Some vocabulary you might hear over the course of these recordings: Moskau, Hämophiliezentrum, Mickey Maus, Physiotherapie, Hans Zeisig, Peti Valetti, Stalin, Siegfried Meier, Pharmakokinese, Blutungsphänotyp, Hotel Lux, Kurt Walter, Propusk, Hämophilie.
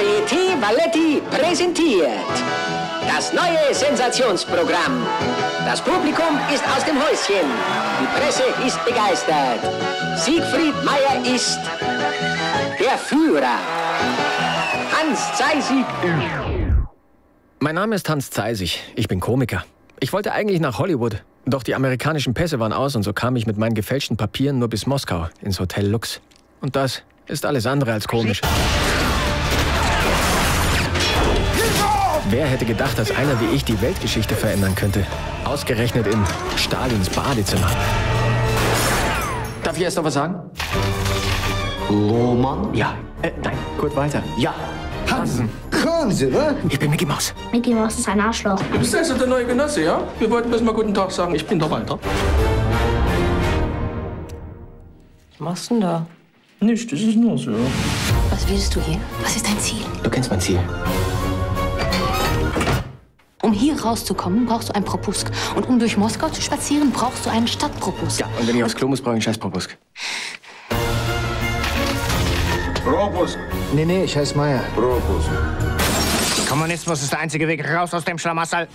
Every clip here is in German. Peti Valetti präsentiert das neue Sensationsprogramm. Das Publikum ist aus dem Häuschen. Die Presse ist begeistert. Siegfried Meier ist der Führer. Hans Zeisig. Mein Name ist Hans Zeisig. Ich bin Komiker. Ich wollte eigentlich nach Hollywood, doch die amerikanischen Pässe waren aus und so kam ich mit meinen gefälschten Papieren nur bis Moskau ins Hotel Lux. Und das ist alles andere als komisch. Wer hätte gedacht, dass einer wie ich die Weltgeschichte verändern könnte? Ausgerechnet in Stalins Badezimmer. Darf ich erst noch was sagen? Roman? Ja. Nein, Kurt Walter. Ja. Hansen. Hansen, ne? Ich bin Mickey Maus. Mickey Maus ist ein Arschloch. Du bist also der neue Genosse, ja? Wir wollten bloß mal guten Tag sagen. Ich bin der Walter. Was machst du denn da? Nicht, das ist nur so. Was willst du hier? Was ist dein Ziel? Du kennst mein Ziel. Um hier rauszukommen, brauchst du einen Propusk. Und um durch Moskau zu spazieren, brauchst du einen Stadtpropusk. Ja, und wenn ich aufs Klo muss, brauche ich einen Scheißpropusk. Propusk. Nee, ich heiße Meier. Propusk. Kommunismus ist der einzige Weg raus aus dem Schlamassel.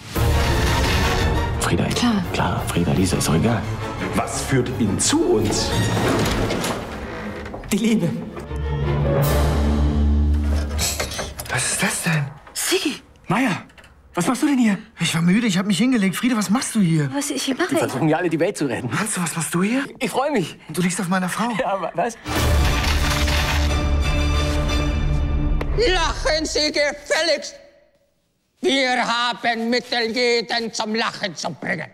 Frieda, klar. Klar, Frieda, Lisa, ist doch egal. Was führt ihn zu uns? Die Liebe. Was ist das denn? Sigi. Meier. Was machst du denn hier? Ich war müde, ich habe mich hingelegt. Frieda, was machst du hier? Was ich hier mache? Wir versuchen ja alle, die Welt zu retten. Hans, was machst du hier? Ich freue mich. Und du liegst auf meiner Frau. Ja, aber was? Lachen Sie gefälligst. Wir haben Mittel, jeden zum Lachen zu bringen.